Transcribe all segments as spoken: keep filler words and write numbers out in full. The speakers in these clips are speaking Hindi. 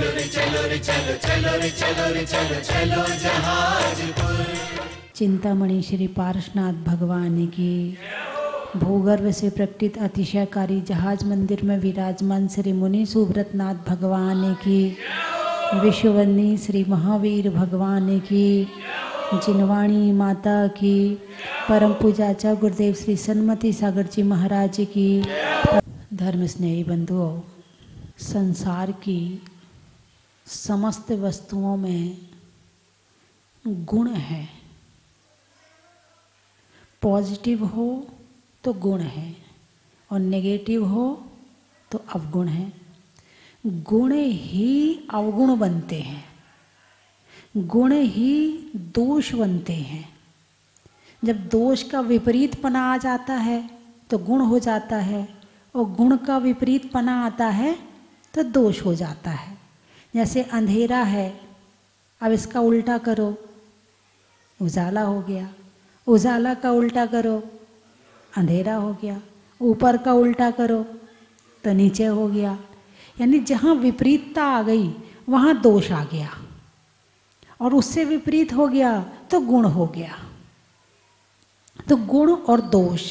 चलो रे चलो रे चलो चलो रे चलो रे चलो चलो जहाजपुर। चिंतामणि श्री पार्श्वनाथ भगवान की। भूगर्भ से प्रकटित अतिशयकारी जहाज मंदिर में विराजमान श्री मुनि सुव्रतनाथ भगवान की। विश्ववंदनी श्री महावीर भगवान की। जिनवाणी माता की। परम पूजाचा गुरुदेव श्री सन्मति सागर जी महाराज की। धर्म स्नेही बंधुओं, संसार की समस्त वस्तुओं में गुण है। पॉजिटिव हो तो गुण है और नेगेटिव हो तो अवगुण है। गुण ही अवगुण बनते हैं, गुण ही दोष बनते हैं। जब दोष का विपरीतपना आ जाता है तो गुण हो जाता है, और गुण का विपरीतपना आता है तो दोष हो जाता है। जैसे अंधेरा है, अब इसका उल्टा करो उजाला हो गया, उजाला का उल्टा करो अंधेरा हो गया, ऊपर का उल्टा करो तो नीचे हो गया। यानी जहाँ विपरीतता आ गई वहाँ दोष आ गया, और उससे विपरीत हो गया तो गुण हो गया। तो गुण और दोष,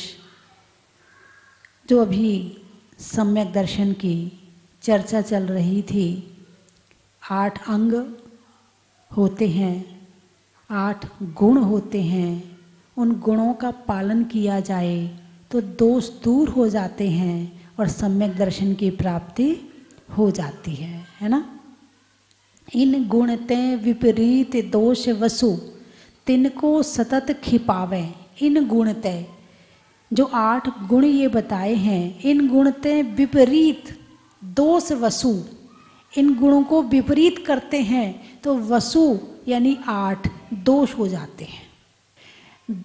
जो अभी सम्यक दर्शन की चर्चा चल रही थी, आठ अंग होते हैं, आठ गुण होते हैं। उन गुणों का पालन किया जाए तो दोष दूर हो जाते हैं और सम्यक दर्शन की प्राप्ति हो जाती है, है ना। इन गुणते विपरीत दोष वसु तिनको सतत खिपावे। इन गुणते, जो आठ गुण ये बताए हैं, इन गुणते विपरीत दोष वसु, इन गुणों को विपरीत करते हैं तो वसु यानी आठ दोष हो जाते हैं।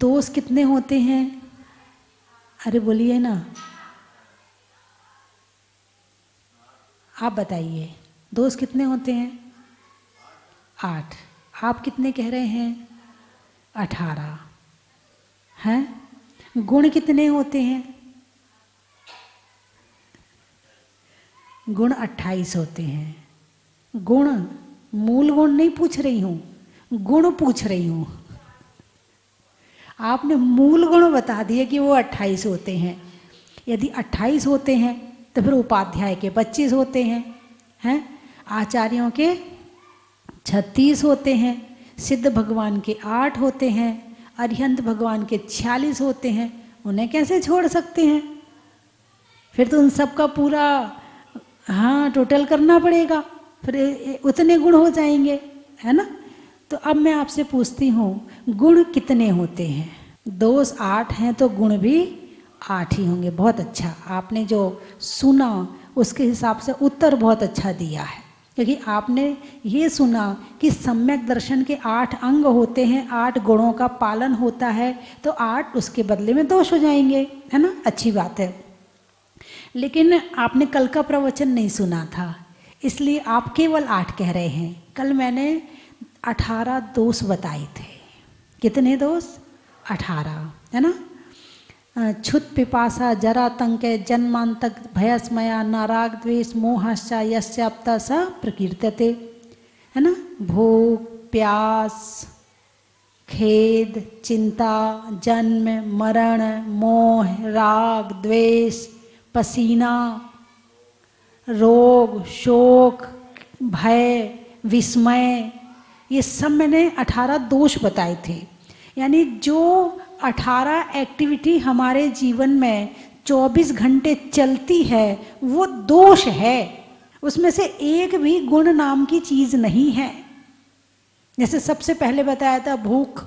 दोष कितने होते हैं? अरे बोलिए ना, आप बताइए, दोष कितने होते हैं? आठ। आप कितने कह रहे हैं? अठारह हैं। गुण कितने होते हैं? गुण अट्ठाईस होते हैं। गुण, मूल गुण नहीं पूछ रही हूँ, गुण पूछ रही हूँ। आपने मूल गुण बता दिए कि वो अट्ठाईस होते हैं। यदि अट्ठाईस होते हैं तो फिर उपाध्याय के पच्चीस होते हैं, हैं आचार्यों के छत्तीस होते हैं, सिद्ध भगवान के आठ होते हैं, अरिहंत भगवान के छियालीस होते हैं। उन्हें कैसे छोड़ सकते हैं? फिर तो उन सब का पूरा हाँ टोटल करना पड़ेगा, फिर उतने गुण हो जाएंगे, है ना। तो अब मैं आपसे पूछती हूँ, गुण कितने होते हैं? दोष आठ हैं तो गुण भी आठ ही होंगे। बहुत अच्छा, आपने जो सुना उसके हिसाब से उत्तर बहुत अच्छा दिया है, क्योंकि आपने ये सुना कि सम्यक दर्शन के आठ अंग होते हैं, आठ गुणों का पालन होता है तो आठ उसके बदले में दोष हो जाएंगे, है ना। अच्छी बात है, लेकिन आपने कल का प्रवचन नहीं सुना था, इसलिए आप केवल आठ कह रहे हैं। कल मैंने अठारह दोष बताए थे। कितने दोष? अठारह, है ना। छुत पिपासा जरा तंके जन्मांतक भयस्मया नाराग द्वेष मोहश्चा यश्चाप्ता सा प्रकीर्तते, है ना। भूख, प्यास, खेद, चिंता, जन्म, मरण, मोह, राग, द्वेष, पसीना, रोग, शोक, भय, विस्मय, ये सब मैंने अठारह दोष बताए थे। यानी जो अठारह एक्टिविटी हमारे जीवन में चौबीस घंटे चलती है वो दोष है, उसमें से एक भी गुण नाम की चीज़ नहीं है। जैसे सबसे पहले बताया था भूख,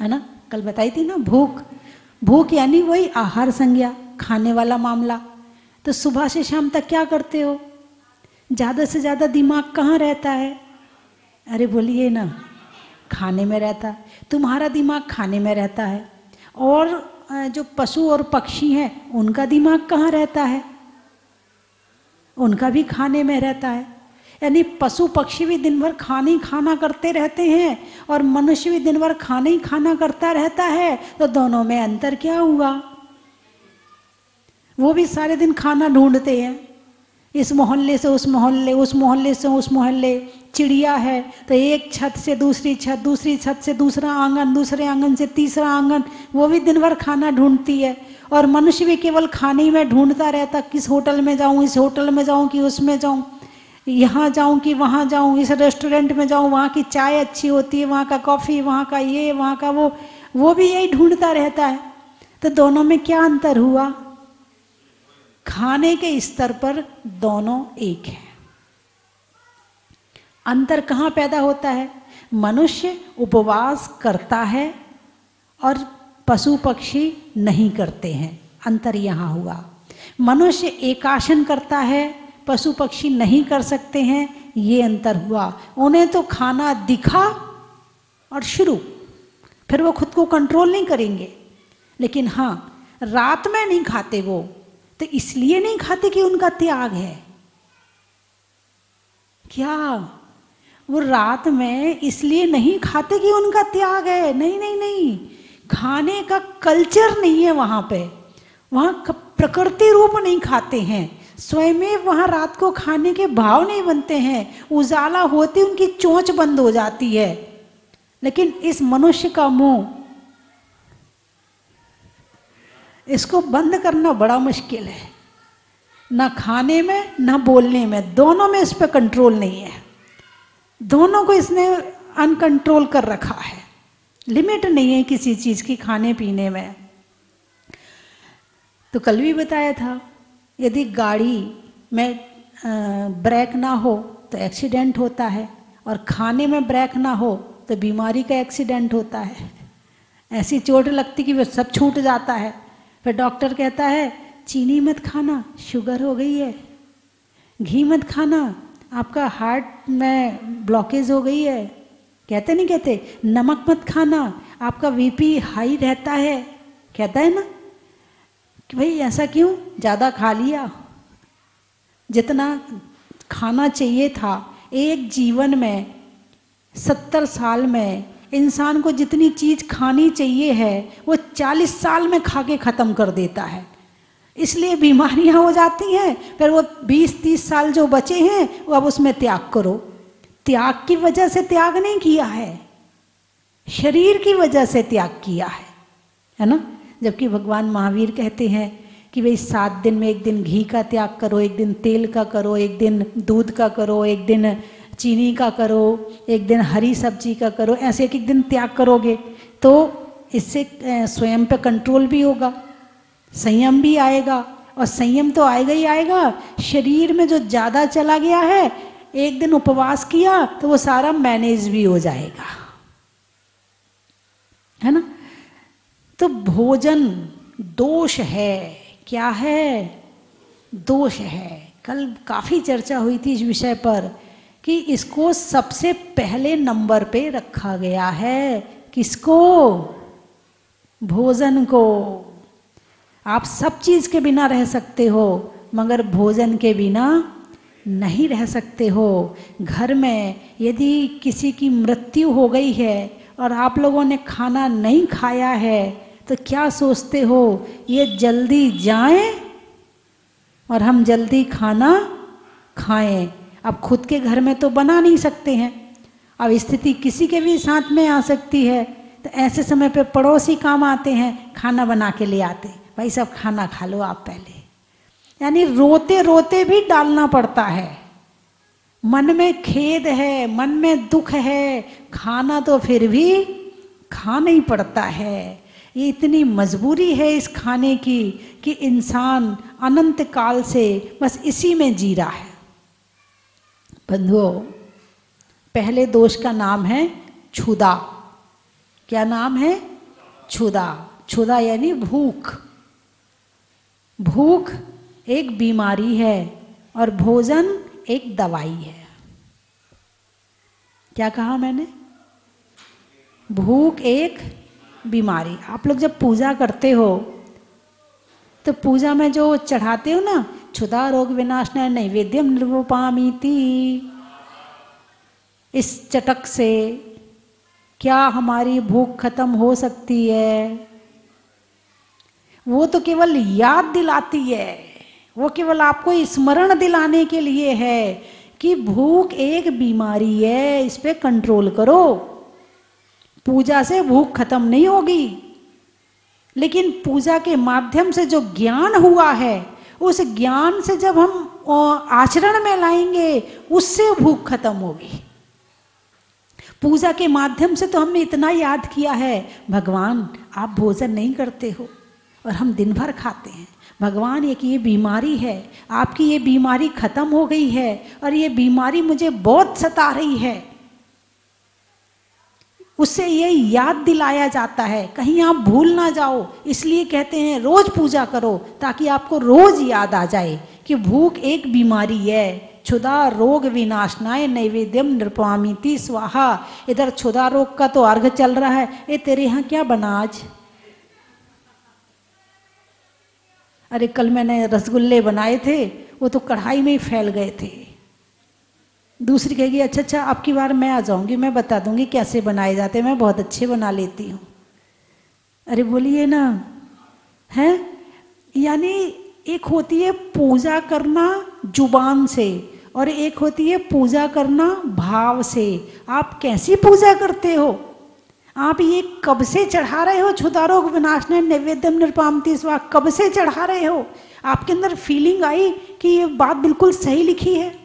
है ना, कल बताई थी ना भूख। भूख यानी वही आहार संज्ञा, खाने वाला मामला। तो सुबह से शाम तक क्या करते हो? ज़्यादा से ज़्यादा दिमाग कहाँ रहता है? अरे बोलिए ना, खाने में रहता है। तुम्हारा दिमाग खाने में रहता है। और जो पशु और पक्षी हैं उनका दिमाग कहाँ रहता है? उनका भी खाने में रहता है। यानी पशु पक्षी भी दिन भर खाने ही खाना करते रहते हैं और मनुष्य भी दिन भर खाने ही खाना करता रहता है, तो दोनों में अंतर क्या हुआ? वो भी सारे दिन खाना ढूंढते हैं, इस मोहल्ले से उस मोहल्ले, उस मोहल्ले से उस मोहल्ले। चिड़िया है तो एक छत से दूसरी छत, दूसरी छत से दूसरा आंगन, दूसरे आंगन से तीसरा आंगन। वो भी दिन भर खाना ढूंढती है। और मनुष्य भी केवल खाने में ढूंढता रहता, किस होटल में जाऊं, इस होटल में जाऊं कि उसमें जाऊं, यहाँ जाऊं कि वहाँ जाऊं, इस रेस्टोरेंट में जाऊं, वहाँ की चाय अच्छी होती है, वहाँ का कॉफ़ी, वहाँ का ये, वहाँ का वो, वो भी यही ढूंढता रहता है। तो दोनों में क्या अंतर हुआ? खाने के स्तर पर दोनों एक हैं। अंतर कहाँ पैदा होता है? मनुष्य उपवास करता है और पशु पक्षी नहीं करते हैं। अंतर यहाँ हुआ। मनुष्य एकासन करता है, पशु पक्षी नहीं कर सकते हैं, ये अंतर हुआ। उन्हें तो खाना दिखा और शुरू, फिर वो खुद को कंट्रोल नहीं करेंगे। लेकिन हाँ, रात में नहीं खाते वो, तो इसलिए नहीं खाते कि उनका त्याग है। क्या वो रात में इसलिए नहीं खाते कि उनका त्याग है? नहीं नहीं नहीं, खाने का कल्चर नहीं है वहाँ पे। वहाँ प्रकृति रूप नहीं खाते हैं, स्वयं वहाँ रात को खाने के भाव नहीं बनते हैं। उजाला होते उनकी चोंच बंद हो जाती है। लेकिन इस मनुष्य का मुंह, इसको बंद करना बड़ा मुश्किल है। ना खाने में ना बोलने में, दोनों में इस पर कंट्रोल नहीं है। दोनों को इसने अनकंट्रोल कर रखा है। लिमिट नहीं है किसी चीज़ की खाने पीने में। तो कल भी बताया था, यदि गाड़ी में ब्रेक ना हो तो एक्सीडेंट होता है, और खाने में ब्रेक ना हो तो बीमारी का एक्सीडेंट होता है। ऐसी चोट लगती कि वह सब छूट जाता है। फिर डॉक्टर कहता है चीनी मत खाना, शुगर हो गई है, घी मत खाना, आपका हार्ट में ब्लॉकेज हो गई है। कहते नहीं कहते? नमक मत खाना, आपका बीपी हाई रहता है। कहता है ना कि भाई ऐसा क्यों, ज़्यादा खा लिया, जितना खाना चाहिए था। एक जीवन में, सत्तर साल में इंसान को जितनी चीज़ खानी चाहिए है वो चालीस साल में खा के ख़त्म कर देता है। इसलिए बीमारियां हो जाती हैं। फिर वो बीस तीस साल जो बचे हैं वो अब उसमें त्याग करो। त्याग की वजह से त्याग नहीं किया है, शरीर की वजह से त्याग किया है, है ना। जबकि भगवान महावीर कहते हैं कि भाई सात दिन में एक दिन घी का त्याग करो, एक दिन तेल का करो, एक दिन दूध का करो, एक दिन चीनी का करो, एक दिन हरी सब्जी का करो। ऐसे एक एक दिन त्याग करोगे तो इससे स्वयं पे कंट्रोल भी होगा, संयम भी आएगा। और संयम तो आएगा ही आएगा, शरीर में जो ज़्यादा चला गया है, एक दिन उपवास किया तो वो सारा मैनेज भी हो जाएगा, है ना। तो भोजन दोष है। क्या है? दोष है। कल काफ़ी चर्चा हुई थी इस विषय पर कि इसको सबसे पहले नंबर पे रखा गया है। किसको? भोजन को। आप सब चीज़ के बिना रह सकते हो, मगर भोजन के बिना नहीं रह सकते हो। घर में यदि किसी की मृत्यु हो गई है और आप लोगों ने खाना नहीं खाया है, तो क्या सोचते हो, ये जल्दी जाएं और हम जल्दी खाना खाएं। अब खुद के घर में तो बना नहीं सकते हैं, अब स्थिति किसी के भी साथ में आ सकती है। तो ऐसे समय पे पड़ोसी काम आते हैं, खाना बना के ले आते, भाई साहब खाना खा लो आप पहले। यानी रोते रोते भी डालना पड़ता है। मन में खेद है, मन में दुख है, खाना तो फिर भी खाना ही पड़ता है। ये इतनी मजबूरी है इस खाने की कि इंसान अनंत काल से बस इसी में जी रहा है। बंधुओं, पहले दोष का नाम है क्षुधा। क्या नाम है? क्षुधा। क्षुधा यानी भूख। भूख एक बीमारी है और भोजन एक दवाई है। क्या कहा मैंने? भूख एक बीमारी। आप लोग जब पूजा करते हो तो पूजा में जो चढ़ाते हो ना, क्षुधा रोग विनाशनाय नैवेद्यम निर्वपामीति, इस चटक से क्या हमारी भूख खत्म हो सकती है? वो तो केवल याद दिलाती है, वो केवल आपको स्मरण दिलाने के लिए है कि भूख एक बीमारी है, इस पे कंट्रोल करो। पूजा से भूख खत्म नहीं होगी, लेकिन पूजा के माध्यम से जो ज्ञान हुआ है उस ज्ञान से जब हम आचरण में लाएंगे उससे भूख खत्म होगी। पूजा के माध्यम से तो हमने इतना याद किया है, भगवान आप भोजन नहीं करते हो और हम दिन भर खाते हैं, भगवान एक ये बीमारी है, आपकी ये बीमारी खत्म हो गई है और ये बीमारी मुझे बहुत सता रही है। उससे ये याद दिलाया जाता है, कहीं आप भूल ना जाओ, इसलिए कहते हैं रोज पूजा करो ताकि आपको रोज याद आ जाए कि भूख एक बीमारी है। क्षुधा रोग विनाशनाय नैवेद्यम नृपवामीति स्वाहा। इधर क्षुधा रोग का तो अर्घ चल रहा है। ए तेरे यहाँ क्या बना आज? अरे कल मैंने रसगुल्ले बनाए थे, वो तो कढ़ाई में ही फैल गए थे। दूसरी कहेगी अच्छा अच्छा आपकी बार मैं आ जाऊंगी, मैं बता दूंगी कैसे बनाए जाते, मैं बहुत अच्छे बना लेती हूँ। अरे बोलिए ना, हैं? यानी एक होती है पूजा करना जुबान से और एक होती है पूजा करना भाव से। आप कैसी पूजा करते हो? आप ये कब से चढ़ा रहे हो? क्षुधारोग विनाशनाय नैवेद्यम नृपामति स्वाहा कब से चढ़ा रहे हो? आपके अंदर फीलिंग आई कि ये बात बिल्कुल सही लिखी है,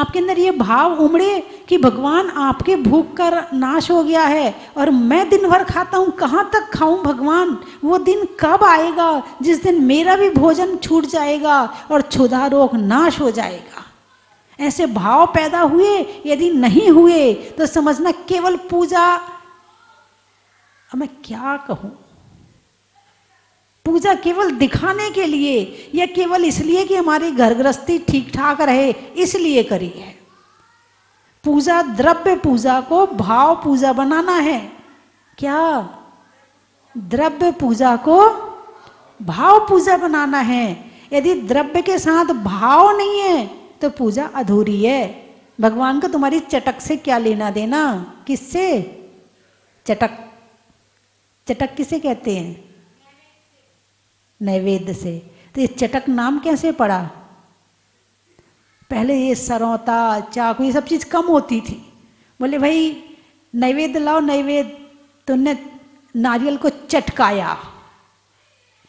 आपके अंदर ये भाव उमड़े कि भगवान आपके भूख का नाश हो गया है और मैं दिन भर खाता हूँ, कहाँ तक खाऊं भगवान? वो दिन कब आएगा जिस दिन मेरा भी भोजन छूट जाएगा और क्षुधा रोग नाश हो जाएगा? ऐसे भाव पैदा हुए। यदि नहीं हुए तो समझना केवल पूजा, मैं क्या कहूँ, पूजा केवल दिखाने के लिए या केवल इसलिए कि हमारी घर गृहस्थी ठीक ठाक रहे इसलिए करी है। पूजा द्रव्य पूजा को भाव पूजा बनाना है। क्या? द्रव्य पूजा को भाव पूजा बनाना है। यदि द्रव्य के साथ भाव नहीं है तो पूजा अधूरी है। भगवान को तुम्हारी चटक से क्या लेना देना? किससे? चटक, चटक किसे कहते हैं? नैवेद्य से। तो ये चटक नाम कैसे पड़ा? पहले ये सरौता चाकू ये सब चीज़ कम होती थी। बोले भाई नैवेद्य लाओ नैवेद्य, तो ने नारियल को चटकाया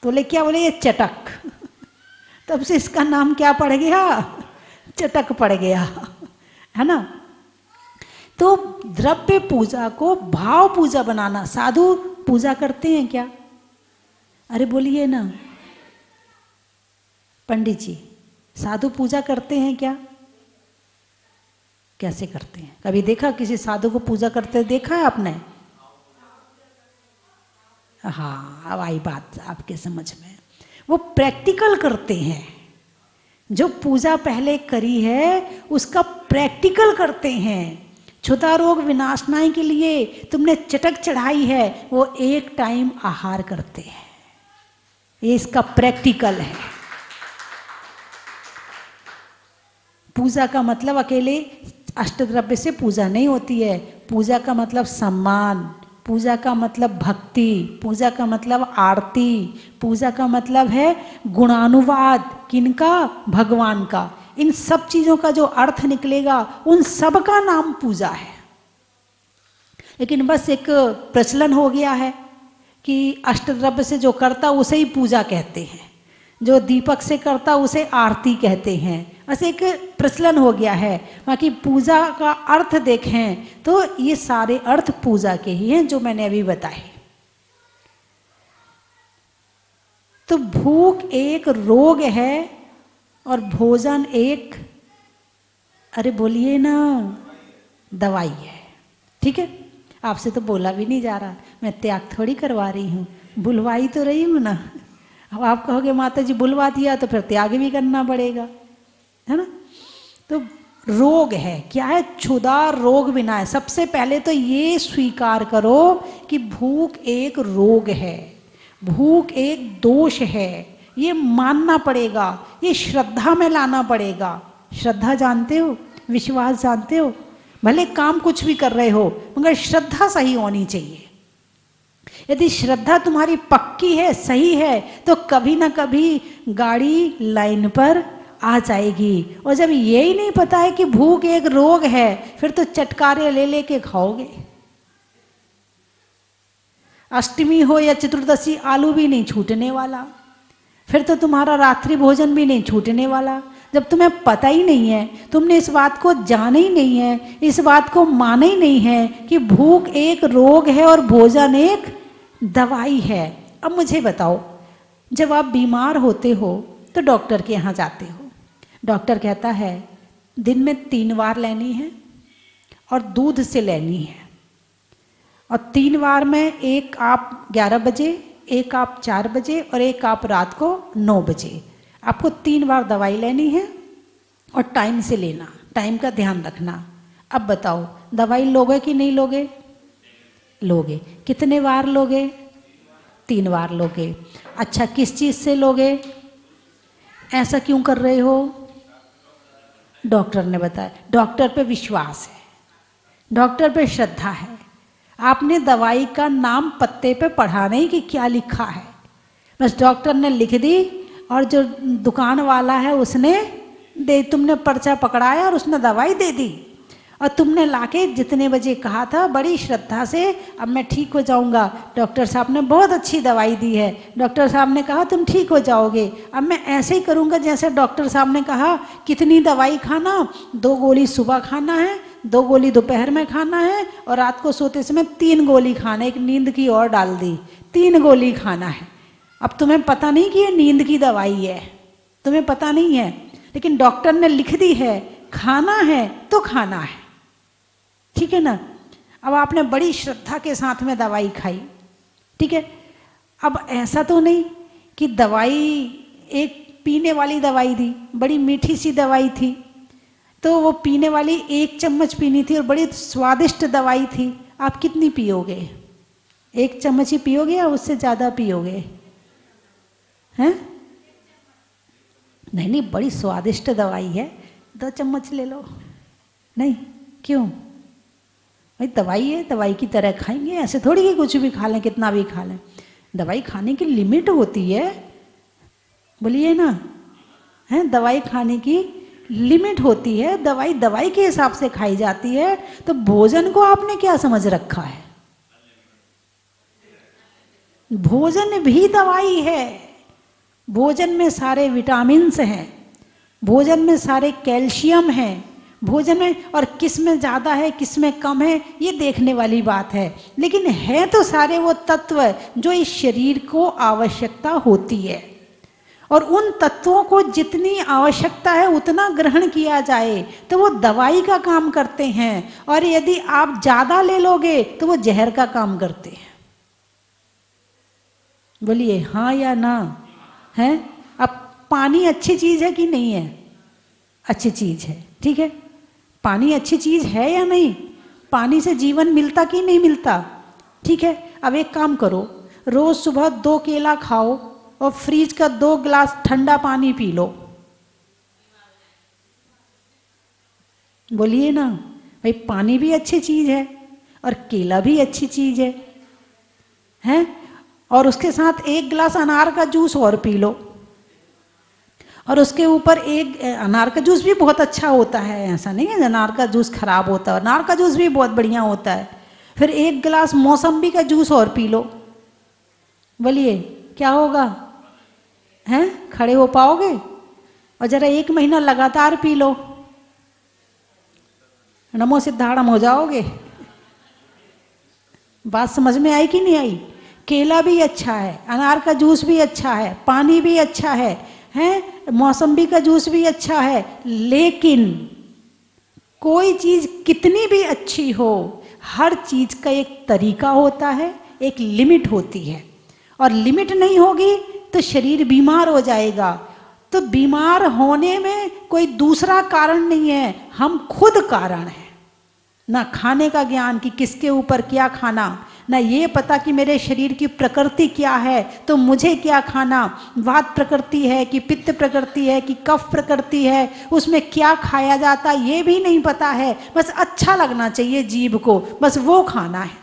तो बोले क्या? बोले ये चटक। तब से इसका नाम क्या पड़ गया? चटक पड़ गया, है ना? तो द्रव्य पूजा को भाव पूजा बनाना। साधु पूजा करते हैं क्या? अरे बोलिए ना पंडित जी, साधु पूजा करते हैं क्या? कैसे करते हैं? कभी देखा किसी साधु को पूजा करते? देखा है आपने? हाँ, अब आई बात आपके समझ में। वो प्रैक्टिकल करते हैं, जो पूजा पहले करी है उसका प्रैक्टिकल करते हैं। क्षुधा रोग विनाशनाय के लिए तुमने चटक चढ़ाई है, वो एक टाइम आहार करते हैं, ये इसका प्रैक्टिकल है। पूजा का मतलब अकेले अष्टद्रव्य से पूजा नहीं होती है। पूजा का मतलब सम्मान, पूजा का मतलब भक्ति, पूजा का मतलब आरती, पूजा का मतलब है गुणानुवाद। किनका? भगवान का। इन सब चीज़ों का जो अर्थ निकलेगा उन सब का नाम पूजा है। लेकिन बस एक प्रचलन हो गया है कि अष्टद्रव्य से जो करता उसे ही पूजा कहते हैं, जो दीपक से करता उसे आरती कहते हैं। ऐसे एक प्रचलन हो गया है। बाकी पूजा का अर्थ देखें तो ये सारे अर्थ पूजा के ही हैं जो मैंने अभी बताए। तो भूख एक रोग है और भोजन एक, अरे बोलिए ना, दवाई है। ठीक है, आपसे तो बोला भी नहीं जा रहा, मैं त्याग थोड़ी करवा रही हूँ, बुलवाई तो रही हूँ ना। अब आप कहोगे माता जी बुलवा दिया तो फिर त्याग भी करना पड़ेगा, है ना? तो रोग है, क्या है? क्षुधा रोग विनाश। सबसे पहले तो ये स्वीकार करो कि भूख एक रोग है, भूख एक दोष है। ये मानना पड़ेगा, ये श्रद्धा में लाना पड़ेगा। श्रद्धा जानते हो? विश्वास जानते हो? भले काम कुछ भी कर रहे हो मगर श्रद्धा सही होनी चाहिए। यदि श्रद्धा तुम्हारी पक्की है, सही है, तो कभी ना कभी गाड़ी लाइन पर आ जाएगी। और जब ये ही नहीं पता है कि भूख एक रोग है, फिर तो चटकारे ले लेके खाओगे। अष्टमी हो या चतुर्दशी, आलू भी नहीं छूटने वाला, फिर तो तुम्हारा रात्रि भोजन भी नहीं छूटने वाला। जब तुम्हें पता ही नहीं है, तुमने इस बात को जाना ही नहीं है, इस बात को माना ही नहीं है कि भूख एक रोग है और भोजन एक दवाई है। अब मुझे बताओ, जब आप बीमार होते हो तो डॉक्टर के यहाँ जाते हो, डॉक्टर कहता है दिन में तीन बार लेनी है और दूध से लेनी है, और तीन बार में एक आप ग्यारह बजे, एक आप चार बजे और एक आप रात को नौ बजे। आपको तीन बार दवाई लेनी है और टाइम से लेना, टाइम का ध्यान रखना। अब बताओ, दवाई लोगे कि नहीं लोगे? लोगे। कितने बार लोगे? तीन बार लोगे। अच्छा, किस चीज़ से लोगे? ऐसा क्यों कर रहे हो? डॉक्टर ने बताया। डॉक्टर पे विश्वास है, डॉक्टर पे श्रद्धा है। आपने दवाई का नाम पत्ते पे पढ़ा नहीं कि क्या लिखा है, बस डॉक्टर ने लिख दी और जो दुकान वाला है उसने दे, तुमने पर्चा पकड़ाया और उसने दवाई दे दी, और तुमने लाके जितने बजे कहा था बड़ी श्रद्धा से अब मैं ठीक हो जाऊंगा, डॉक्टर साहब ने बहुत अच्छी दवाई दी है, डॉक्टर साहब ने कहा तुम ठीक हो जाओगे, अब मैं ऐसे ही करूंगा जैसे डॉक्टर साहब ने कहा। कितनी दवाई खाना? दो गोली सुबह खाना है, दो गोली दोपहर में खाना है, और रात को सोते समय तीन गोली खाना, एक नींद की और डाल दी, तीन गोली खाना है। अब तुम्हें पता नहीं कि ये नींद की दवाई है, तुम्हें पता नहीं है, लेकिन डॉक्टर ने लिख दी है, खाना है तो खाना है, ठीक है ना। अब आपने बड़ी श्रद्धा के साथ में दवाई खाई, ठीक है। अब ऐसा तो नहीं कि दवाई एक पीने वाली दवाई दी, बड़ी मीठी सी दवाई थी, तो वो पीने वाली एक चम्मच पीनी थी और बड़ी स्वादिष्ट दवाई थी। आप कितनी पियोगे? एक चम्मच ही पियोगे या उससे ज़्यादा पियोगे? हैं? नहीं नहीं, बड़ी स्वादिष्ट दवाई है, दो चम्मच ले लो। नहीं, क्यों भाई? दवाई है, दवाई की तरह खाएंगे, ऐसे थोड़ी कि कुछ भी खा लें, कितना भी खा लें। दवाई खाने की लिमिट होती है, बोलिए ना, हैं? दवाई खाने की लिमिट होती है, दवाई दवाई के हिसाब से खाई जाती है। तो भोजन को आपने क्या समझ रखा है? भोजन भी दवाई है, भोजन में सारे विटामिन्स हैं, भोजन में सारे कैल्शियम हैं, भोजन में, और किस में ज़्यादा है किस में कम है ये देखने वाली बात है, लेकिन है तो सारे वो तत्व जो इस शरीर को आवश्यकता होती है, और उन तत्वों को जितनी आवश्यकता है उतना ग्रहण किया जाए तो वो दवाई का काम करते हैं, और यदि आप ज़्यादा ले लोगे तो वो जहर का काम करते हैं। बोलिए हाँ या ना? है? अब पानी अच्छी चीज़ है कि नहीं है? अच्छी चीज़ है, ठीक है। पानी अच्छी चीज़ है या नहीं? पानी से जीवन मिलता कि नहीं मिलता? ठीक है। अब एक काम करो, रोज़ सुबह दो केला खाओ और फ्रिज का दो गिलास ठंडा पानी पी लो। बोलिए ना भाई, पानी भी अच्छी चीज़ है और केला भी अच्छी चीज़ है, हैं? और उसके साथ एक गिलास अनार का जूस और पी लो, और उसके ऊपर एक अनार का जूस भी बहुत अच्छा होता है, ऐसा नहीं है अनार का जूस खराब होता है, अनार का जूस भी बहुत बढ़िया होता है। फिर एक गिलास मौसम्बी का जूस और पी लो। बोलिए क्या होगा? हैं? खड़े हो पाओगे? और जरा एक महीना लगातार पी लो, नमो सिद्धाराम हो जाओगे। बात समझ में आई कि नहीं आई? केला भी अच्छा है, अनार का जूस भी अच्छा है, पानी भी अच्छा है, हैं? मौसम्बी का जूस भी अच्छा है, लेकिन कोई चीज़ कितनी भी अच्छी हो, हर चीज़ का एक तरीका होता है, एक लिमिट होती है, और लिमिट नहीं होगी तो शरीर बीमार हो जाएगा। तो बीमार होने में कोई दूसरा कारण नहीं है, हम खुद कारण हैं। ना खाने का ज्ञान कि किसके ऊपर क्या खाना, ना ये पता कि मेरे शरीर की प्रकृति क्या है तो मुझे क्या खाना, वात प्रकृति है कि पित्त प्रकृति है कि कफ प्रकृति है, उसमें क्या खाया जाता ये भी नहीं पता है। बस अच्छा लगना चाहिए जीभ को, बस वो खाना है।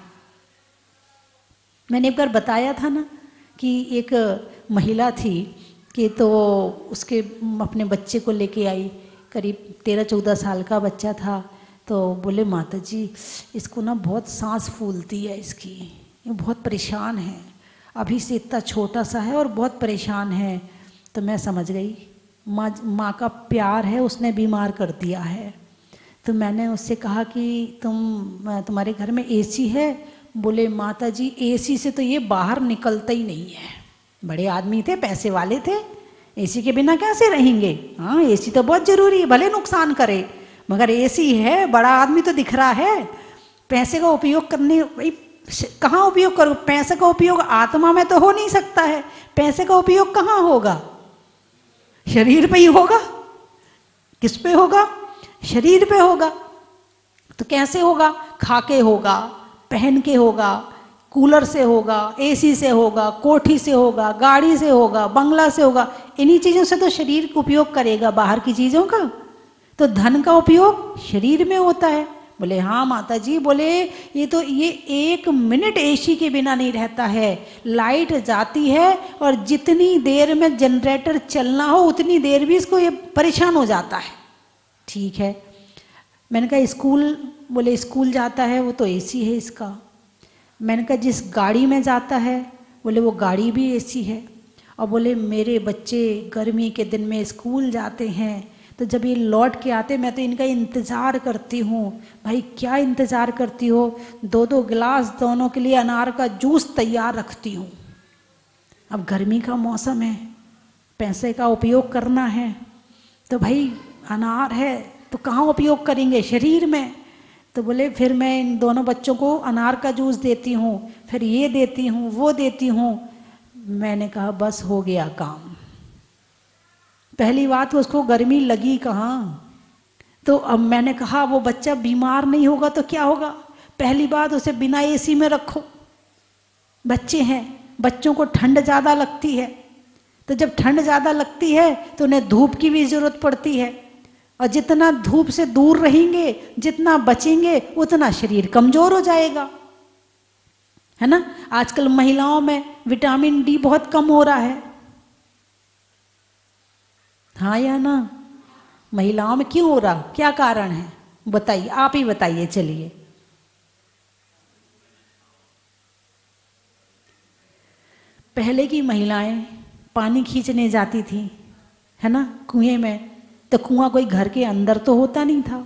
मैंने एक बार बताया था ना कि एक महिला थी कि तो उसके अपने बच्चे को लेके आई, करीब तेरह चौदह साल का बच्चा था। तो बोले माता जी इसको ना बहुत सांस फूलती है, इसकी ये बहुत परेशान है, अभी से इतना छोटा सा है और बहुत परेशान है। तो मैं समझ गई माँ माँ का प्यार है, उसने बीमार कर दिया है। तो मैंने उससे कहा कि तुम तुम्हारे घर में एसी है? बोले माता जी एसी से तो ये बाहर निकलता ही नहीं है। बड़े आदमी थे, पैसे वाले थे, एसी के बिना कैसे रहेंगे। हाँ एसी तो बहुत ज़रूरी है, भले नुकसान करे, मगर एसी है, बड़ा आदमी तो दिख रहा है। पैसे का उपयोग करने कहाँ उपयोग करो, पैसे का उपयोग आत्मा में तो हो नहीं सकता है। पैसे का उपयोग कहाँ होगा, शरीर पे ही होगा। किस पे होगा, शरीर पे होगा। तो कैसे होगा, खा के होगा, पहन के होगा, कूलर से होगा, एसी से होगा, कोठी से होगा, गाड़ी से होगा, बंगला से होगा। इन्हीं चीज़ों से तो शरीर का उपयोग करेगा, बाहर की चीज़ों का। तो धन का उपयोग शरीर में होता है। बोले हाँ माता जी। बोले ये तो ये एक मिनट एसी के बिना नहीं रहता है, लाइट जाती है और जितनी देर में जनरेटर चलना हो उतनी देर भी इसको ये परेशान हो जाता है। ठीक है, मैंने कहा स्कूल? बोले स्कूल जाता है वो तो एसी है इसका। मैंने कहा जिस गाड़ी में जाता है? बोले वो गाड़ी भी एसी है। और बोले मेरे बच्चे गर्मी के दिन में स्कूल जाते हैं, तो जब ये लौट के आते मैं तो इनका इंतज़ार करती हूँ। भाई क्या इंतज़ार करती हो, दो दो गिलास दोनों के लिए अनार का जूस तैयार रखती हूँ। अब गर्मी का मौसम है, पैसे का उपयोग करना है, तो भाई अनार है तो कहाँ उपयोग करेंगे, शरीर में। तो बोले फिर मैं इन दोनों बच्चों को अनार का जूस देती हूँ, फिर ये देती हूँ, वो देती हूँ। मैंने कहा बस हो गया काम। पहली बात उसको गर्मी लगी कहाँ। तो अब मैंने कहा वो बच्चा बीमार नहीं होगा तो क्या होगा। पहली बात उसे बिना एसी में रखो, बच्चे हैं, बच्चों को ठंड ज़्यादा लगती है। तो जब ठंड ज़्यादा लगती है तो उन्हें धूप की भी ज़रूरत पड़ती है। और जितना धूप से दूर रहेंगे, जितना बचेंगे, उतना शरीर कमज़ोर हो जाएगा, है ना। आजकल महिलाओं में विटामिन डी बहुत कम हो रहा है, हाँ या ना। महिलाओं में क्यों हो रहा, क्या कारण है, बताइए, आप ही बताइए। चलिए पहले की महिलाएं पानी खींचने जाती थी, है ना, कुएं में। तो कुआं कोई घर के अंदर तो होता नहीं था,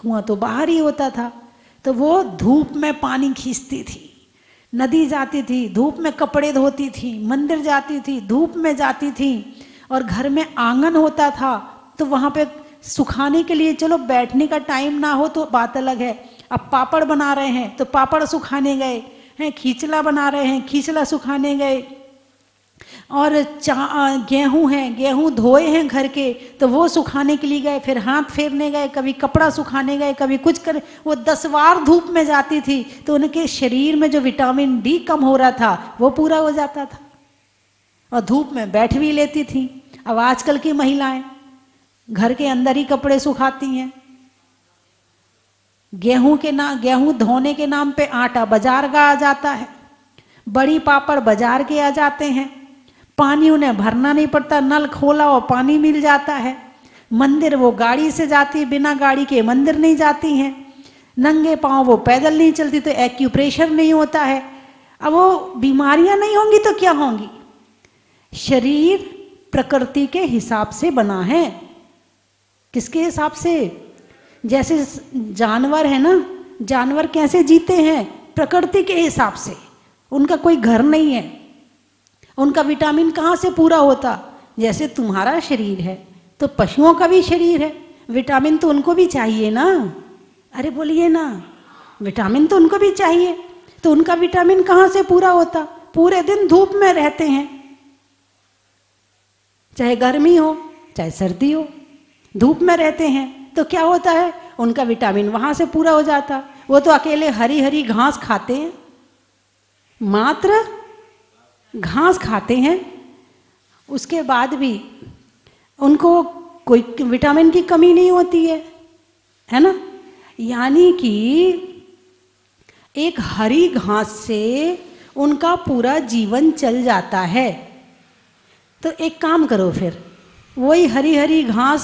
कुआं तो बाहर ही होता था। तो वो धूप में पानी खींचती थी, नदी जाती थी, धूप में कपड़े धोती थी, मंदिर जाती थी, धूप में जाती थी। और घर में आंगन होता था तो वहाँ पे सुखाने के लिए, चलो बैठने का टाइम ना हो तो बात अलग है। अब पापड़ बना रहे हैं तो पापड़ सुखाने गए हैं, खींचला बना रहे हैं, खींचला सुखाने गए। और चा गेहूँ हैं, गेहूँ धोए हैं घर के तो वो सुखाने के लिए गए, फिर हाथ फेरने गए, कभी कपड़ा सुखाने गए, कभी कुछ कर। वो दस बार धूप में जाती थी तो उनके शरीर में जो विटामिन डी कम हो रहा था वो पूरा हो जाता था। और धूप में बैठ भी लेती थी। अब आजकल की महिलाएं घर के अंदर ही कपड़े सुखाती हैं, गेहूँ के ना गेहूँ धोने के नाम पे आटा बाजार का आ जाता है, बड़ी पापड़ बाजार के आ जाते हैं, पानी उन्हें भरना नहीं पड़ता, नल खोला और पानी मिल जाता है। मंदिर वो गाड़ी से जाती, बिना गाड़ी के मंदिर नहीं जाती हैं, नंगे पाँव वो पैदल नहीं चलती तो एक्यूप्रेशर नहीं होता है। अब वो बीमारियां नहीं होंगी तो क्या होंगी। शरीर प्रकृति के हिसाब से बना है, किसके हिसाब से। जैसे जानवर है ना, जानवर कैसे जीते हैं, प्रकृति के हिसाब से। उनका कोई घर नहीं है, उनका विटामिन कहाँ से पूरा होता। जैसे तुम्हारा शरीर है तो पशुओं का भी शरीर है, विटामिन तो उनको भी चाहिए ना। अरे बोलिए ना, विटामिन तो उनको भी चाहिए। तो उनका विटामिन कहाँ से पूरा होता, पूरे दिन धूप में रहते हैं, चाहे गर्मी हो चाहे सर्दी हो, धूप में रहते हैं। तो क्या होता है, उनका विटामिन वहाँ से पूरा हो जाता। वो तो अकेले हरी हरी घास खाते हैं, मात्र घास खाते हैं, उसके बाद भी उनको कोई विटामिन की कमी नहीं होती है, है ना। यानी कि एक हरी घास से उनका पूरा जीवन चल जाता है। तो एक काम करो, फिर वही हरी हरी घास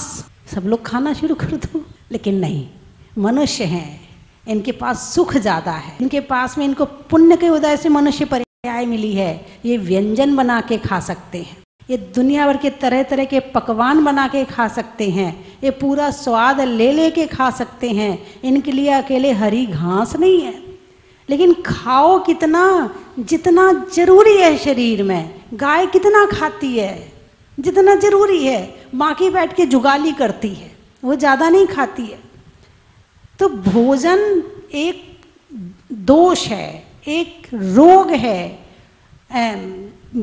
सब लोग खाना शुरू कर दो। लेकिन नहीं, मनुष्य हैं, इनके पास सुख ज़्यादा है, इनके पास में इनको पुण्य के उदय से मनुष्य पर्याय मिली है, ये व्यंजन बना के खा सकते हैं, ये दुनिया भर के तरह तरह के पकवान बना के खा सकते हैं, ये पूरा स्वाद ले ले के खा सकते हैं। इनके लिए अकेले हरी घास नहीं है। लेकिन खाओ कितना, जितना जरूरी है शरीर में। गाय कितना खाती है, जितना जरूरी है। माँ की बैठ के जुगाली करती है, वो ज़्यादा नहीं खाती है। तो भोजन एक दोष है, एक रोग है।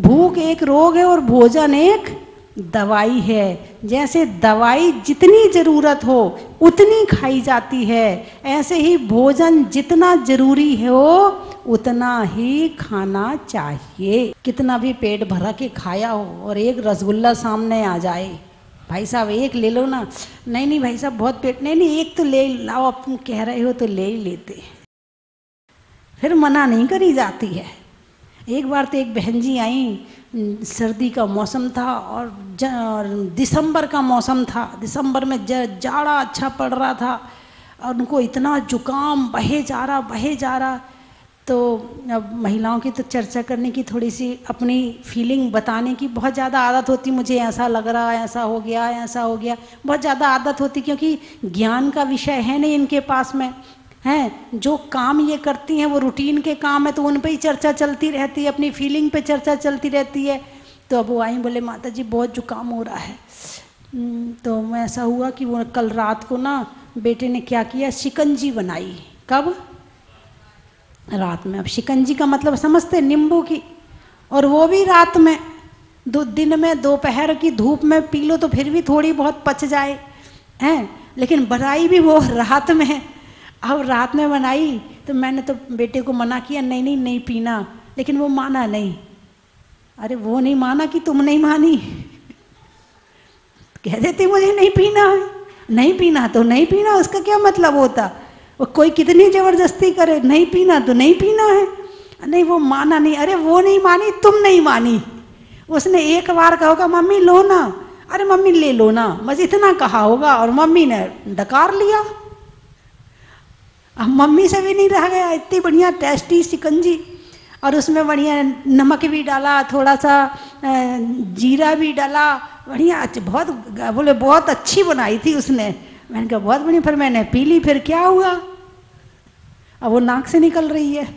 भूख एक रोग है और भोजन एक दवाई है। जैसे दवाई जितनी ज़रूरत हो उतनी खाई जाती है, ऐसे ही भोजन जितना ज़रूरी हो उतना ही खाना चाहिए। कितना भी पेट भरा के खाया हो और एक रसगुल्ला सामने आ जाए, भाई साहब एक ले लो ना, नहीं नहीं भाई साहब बहुत पेट, नहीं नहीं एक तो ले लाओ, आप तुम कह रहे हो तो ले ही लेते, फिर मना नहीं करी जाती है। एक बार तो एक बहन जी आई, सर्दी का मौसम था और, और दिसंबर का मौसम था, दिसंबर में जाड़ा अच्छा पड़ रहा था और उनको इतना जुकाम बहे जा रहा बहे जा रहा। तो अब महिलाओं की तो चर्चा करने की, थोड़ी सी अपनी फीलिंग बताने की बहुत ज़्यादा आदत होती, मुझे ऐसा लग रहा है, ऐसा हो गया, ऐसा हो गया, बहुत ज़्यादा आदत होती, क्योंकि ज्ञान का विषय है नहीं इनके पास में। हैं, जो काम ये करती हैं वो रूटीन के काम है, तो उन पे ही चर्चा चलती रहती है, अपनी फीलिंग पे चर्चा चलती रहती है। तो अब वो आई, बोले माता जी बहुत जुकाम हो रहा है। तो मैं ऐसा हुआ कि वो कल रात को ना बेटे ने क्या किया, शिकंजी बनाई। कब? रात में। अब शिकंजी का मतलब समझते, नींबू की, और वो भी रात में। दो दिन में दोपहर की धूप में पी लो तो फिर भी थोड़ी बहुत पच जाए, हैं, लेकिन बनाई भी वो रात में है। अब रात में बनाई तो मैंने तो बेटे को मना किया, नहीं नहीं नहीं पीना, लेकिन वो माना नहीं। अरे वो नहीं माना कि तुम नहीं मानी, कह देती मुझे नहीं पीना नहीं पीना तो नहीं पीना, उसका क्या मतलब होता? वो कोई कितनी ज़बरदस्ती करे, नहीं पीना तो नहीं पीना है। नहीं, वो माना नहीं। अरे वो नहीं मानी, तुम नहीं मानी। उसने एक बार कहा होगा मम्मी लो ना, अरे मम्मी ले लो ना, बस इतना कहा होगा और मम्मी ने डकार लिया। अब मम्मी से भी नहीं रह गया, इतनी बढ़िया टेस्टी शिकंजी, और उसमें बढ़िया नमक भी डाला, थोड़ा सा जीरा भी डाला, बढ़िया बहुत, बोले बहुत अच्छी बनाई थी उसने। मैंने कहा बहुत बढ़िया, फिर मैंने पी ली, फिर क्या हुआ? अब वो नाक से निकल रही है,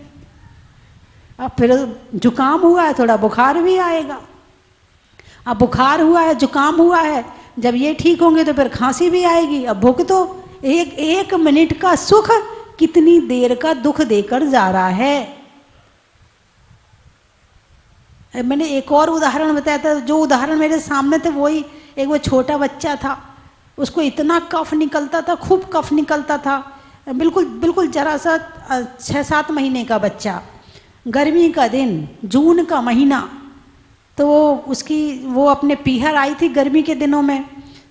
अब फिर जुकाम हुआ है, थोड़ा बुखार भी आएगा। अब बुखार हुआ है, जुकाम हुआ है, जब ये ठीक होंगे तो फिर खांसी भी आएगी। अब भूख तो एक एक मिनट का सुख कितनी देर का दुख देकर जा रहा है। मैंने एक और उदाहरण बताया था, जो उदाहरण मेरे सामने थे वही। एक वो छोटा बच्चा था, उसको इतना कफ निकलता था, खूब कफ निकलता था, बिल्कुल बिल्कुल जरा सा छः सात महीने का बच्चा, गर्मी का दिन, जून का महीना। तो उसकी वो अपने पीहर आई थी गर्मी के दिनों में,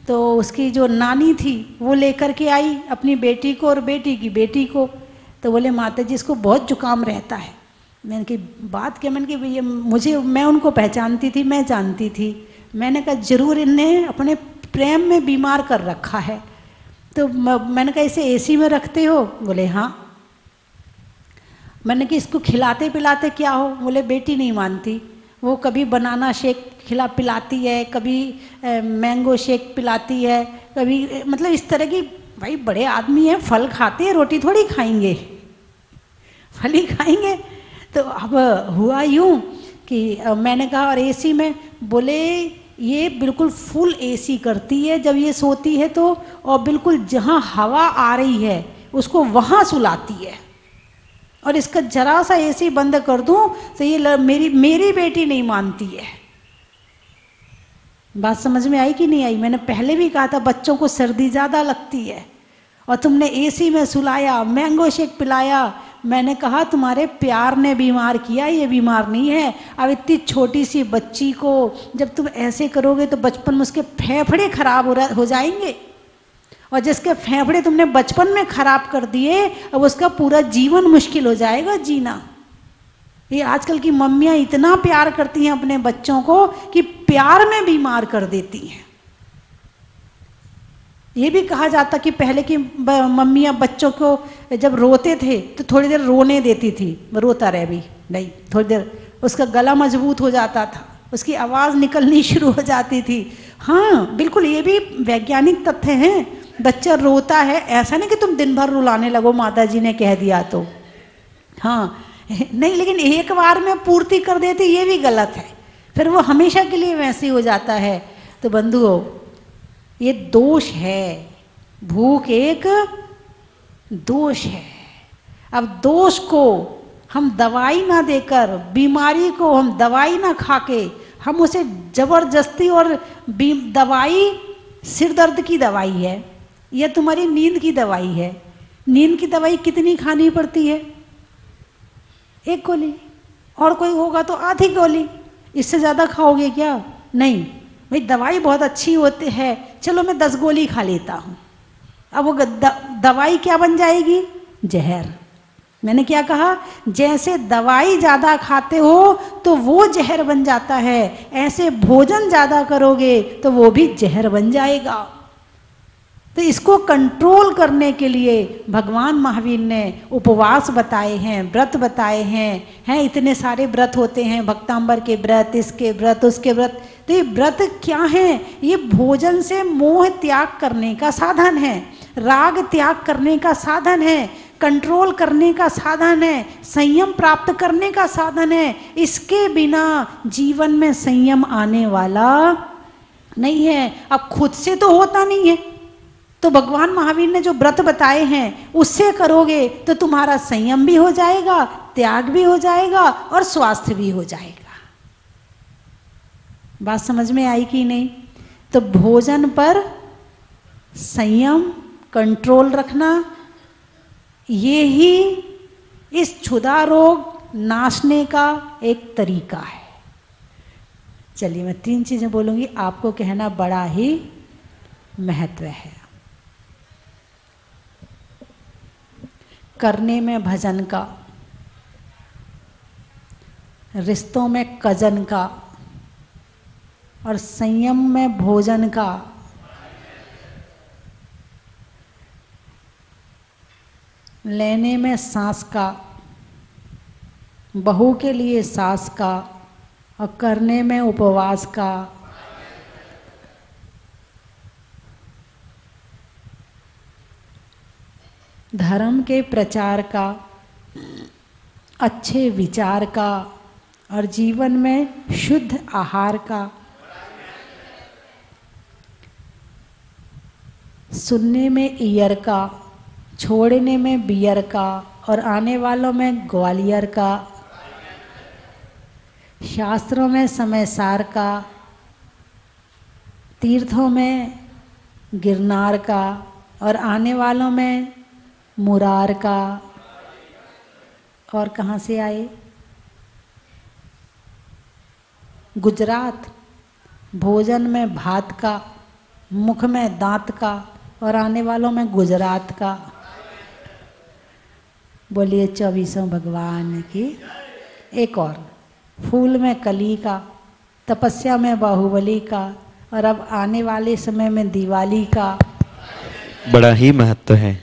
तो उसकी जो नानी थी वो लेकर के आई अपनी बेटी को और बेटी की बेटी को। तो बोले माता जी इसको बहुत जुकाम रहता है। मैंने कही बात क्या? मैंने कही ये मुझे, मैं उनको पहचानती थी, मैं जानती थी। मैंने कहा जरूर इन्हें अपने प्रेम में बीमार कर रखा है। तो मैंने कहा इसे एसी में रखते हो? बोले हाँ। मैंने कहा इसको खिलाते पिलाते क्या हो? बोले बेटी नहीं मानती, वो कभी बनाना शेक खिला पिलाती है, कभी मैंगो शेक पिलाती है, कभी मतलब इस तरह की। भाई बड़े आदमी हैं, फल खाते हैं, रोटी थोड़ी खाएंगे, फल ही खाएंगे। तो अब हुआ यूँ कि मैंने कहा और एसी में? बोले ये बिल्कुल फुल एसी करती है जब ये सोती है तो, और बिल्कुल जहाँ हवा आ रही है उसको वहाँ सुलाती है, और इसका जरा सा एसी बंद कर दूँ तो ये मेरी मेरी बेटी नहीं मानती है। बात समझ में आई कि नहीं आई? मैंने पहले भी कहा था बच्चों को सर्दी ज़्यादा लगती है, और तुमने एसी में सुलाया, मैंगो शेक पिलाया। मैंने कहा तुम्हारे प्यार ने बीमार किया, ये बीमार नहीं है। अब इतनी छोटी सी बच्ची को जब तुम ऐसे करोगे तो बचपन में उसके फेफड़े खराब हो हो जाएंगे, और जिसके फेफड़े तुमने बचपन में खराब कर दिए अब उसका पूरा जीवन मुश्किल हो जाएगा जीना। ये आजकल की मम्मियाँ इतना प्यार करती हैं अपने बच्चों को कि प्यार में बीमार कर देती हैं। ये भी कहा जाता कि पहले की मम्मियाँ बच्चों को जब रोते थे तो थोड़ी देर रोने देती थी, रोता रहे भी नहीं, थोड़ी देर उसका गला मजबूत हो जाता था, उसकी आवाज़ निकलनी शुरू हो जाती थी। हाँ बिल्कुल, ये भी वैज्ञानिक तथ्य हैं। बच्चा रोता है, ऐसा नहीं कि तुम दिन भर रुलाने लगो, माता जी ने कह दिया तो। हाँ नहीं, लेकिन एक बार में पूर्ति कर देते ये भी गलत है, फिर वो हमेशा के लिए वैसे ही हो जाता है। तो बंधुओं ये दोष है, भूख एक दोष है। अब दोष को हम दवाई ना देकर, बीमारी को हम दवाई ना खा के, हम उसे जबरदस्ती, और दवाई सिर दर्द की दवाई है या तुम्हारी नींद की दवाई है। नींद की दवाई कितनी खानी पड़ती है? एक गोली, और कोई होगा तो आधी गोली, इससे ज़्यादा खाओगे क्या? नहीं भाई, दवाई बहुत अच्छी होती है, चलो मैं दस गोली खा लेता हूँ। अब वो दवाई क्या बन जाएगी? जहर। मैंने क्या कहा? जैसे दवाई ज़्यादा खाते हो तो वो जहर बन जाता है, ऐसे भोजन ज़्यादा करोगे तो वो भी जहर बन जाएगा। तो इसको कंट्रोल करने के लिए भगवान महावीर ने उपवास बताए हैं, व्रत बताए हैं। हैं इतने सारे व्रत होते हैं, भक्तांबर के व्रत, इसके व्रत, उसके व्रत। तो ये व्रत क्या हैं? ये भोजन से मोह त्याग करने का साधन है, राग त्याग करने का साधन है, कंट्रोल करने का साधन है, संयम प्राप्त करने का साधन है। इसके बिना जीवन में संयम आने वाला नहीं है। अब खुद से तो होता नहीं है, तो भगवान महावीर ने जो व्रत बताए हैं उससे करोगे तो तुम्हारा संयम भी हो जाएगा, त्याग भी हो जाएगा और स्वास्थ्य भी हो जाएगा। बात समझ में आई कि नहीं? तो भोजन पर संयम, कंट्रोल रखना, ये ही इस क्षुधा रोग नाशने का एक तरीका है। चलिए मैं तीन चीज़ें बोलूँगी, आपको कहना बड़ा ही महत्व है। करने में भजन का, रिश्तों में कजन का, और संयम में भोजन का। लेने में सांस का, बहू के लिए सास का, और करने में उपवास का। धर्म के प्रचार का, अच्छे विचार का, और जीवन में शुद्ध आहार का। सुनने में ईयर का, छोड़ने में बियर का, और आने वालों में ग्वालियर का। शास्त्रों में समयसार का, तीर्थों में गिरनार का, और आने वालों में मुरार का। और कहाँ से आए? गुजरात। भोजन में भात का, मुख में दांत का, और आने वालों में गुजरात का। बोलिए चौबीसों भगवान की। एक और, फूल में कली का, तपस्या में बाहुबली का, और अब आने वाले समय में दिवाली का। बड़ा ही महत्व है।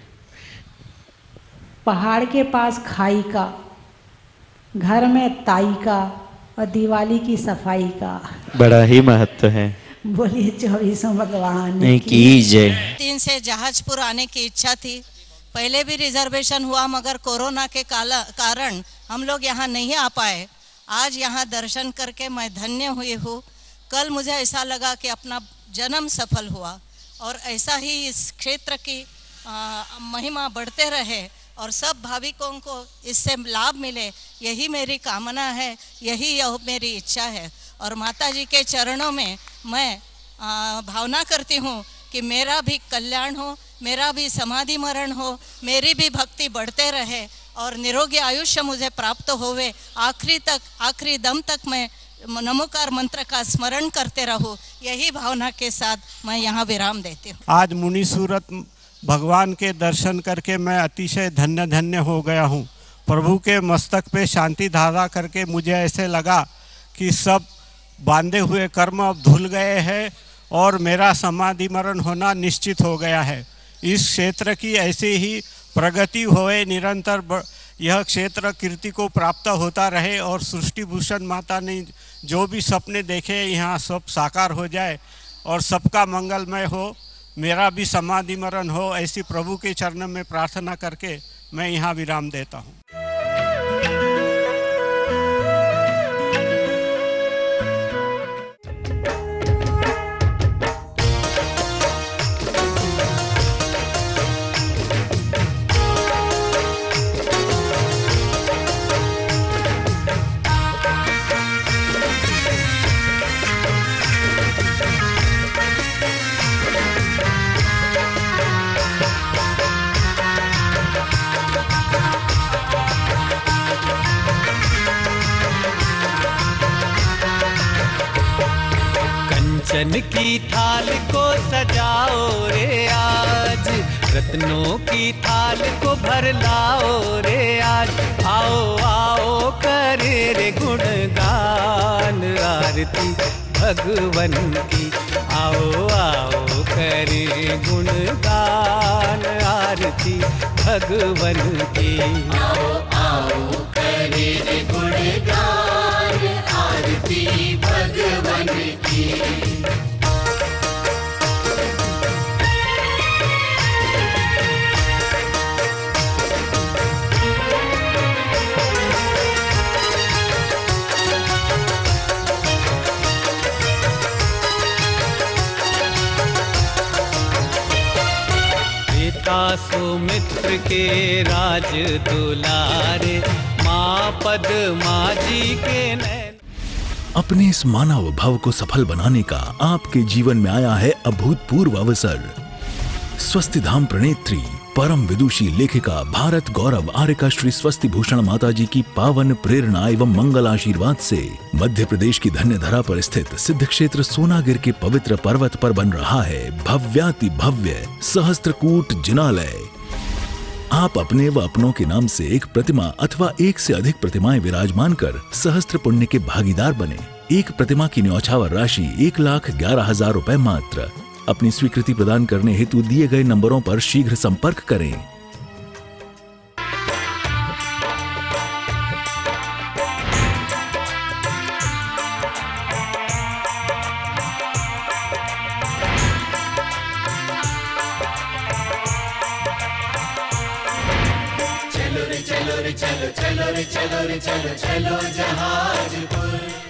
पहाड़ के पास खाई का, घर में ताई का, और दिवाली की सफाई का। बड़ा ही महत्व है। बोलिए चौबीसों भगवान की जय। तीन से जहाजपुर आने की इच्छा थी, पहले भी रिजर्वेशन हुआ मगर कोरोना के कारण हम लोग यहाँ नहीं आ पाए। आज यहाँ दर्शन करके मैं धन्य हुई हूँ। कल मुझे ऐसा लगा कि अपना जन्म सफल हुआ, और ऐसा ही इस क्षेत्र की आ, महिमा बढ़ते रहे और सब भाविकों को इससे लाभ मिले, यही मेरी कामना है, यही यह मेरी इच्छा है। और माता जी के चरणों में मैं आ, भावना करती हूँ कि मेरा भी कल्याण हो, मेरा भी समाधि मरण हो, मेरी भी भक्ति बढ़ते रहे और निरोगी आयुष्य मुझे प्राप्त होवे। आखिरी तक, आखिरी दम तक मैं नमोकार मंत्र का स्मरण करते रहूँ, यही भावना के साथ मैं यहाँ विराम देती हूँ। आज मुनि सूरत भगवान के दर्शन करके मैं अतिशय धन्य धन्य हो गया हूँ। प्रभु के मस्तक पे शांति धारा करके मुझे ऐसे लगा कि सब बांधे हुए कर्म अब धुल गए हैं और मेरा समाधि मरण होना निश्चित हो गया है। इस क्षेत्र की ऐसी ही प्रगति होए, निरंतर यह क्षेत्र कीर्ति को प्राप्त होता रहे और सृष्टि भूषण माता ने जो भी सपने देखे यहाँ सब साकार हो जाए और सबका मंगलमय हो, मेरा भी समाधि मरण हो, ऐसी प्रभु के चरण में प्रार्थना करके मैं यहाँ विराम देता हूँ। कंचन की थाल को सजाओ रे आज, रत्नों की थाल को भर लाओ रे आज। आओ आओ करे रे गुणगान आरती भगवन की, आओ आओ करे गुणगान आरती भगवन की, आओ आओ करे रे गुणगान आरती भगवन की। सुमित्र के राज दुलारे मां पद्मा जी के नैन। अपने इस मानव भव को सफल बनाने का आपके जीवन में आया है अभूतपूर्व अवसर। स्वस्तिधाम प्रणेत्री परम विदुषी लेखिका भारत गौरव आर्यका श्री स्वस्थि भूषण माता जी की पावन प्रेरणा एवं मंगल आशीर्वाद से मध्य प्रदेश की धन्य धरा पर स्थित सिद्ध क्षेत्र सोनागिर के पवित्र पर्वत पर बन रहा है भव्याति भव्य सहस्त्रकूट जिनालय। आप अपने व अपनों के नाम से एक प्रतिमा अथवा एक से अधिक प्रतिमाएं विराजमान कर सहस्त्र पुण्य के भागीदार बने। एक प्रतिमा की न्यौछावर राशि एक लाख ग्यारह हजार रूपए मात्र। अपनी स्वीकृति प्रदान करने हेतु दिए गए नंबरों पर शीघ्र संपर्क करें। चलो रे चलो रे चलो चलो रे चलो रे चलो चलो जहाजपुर।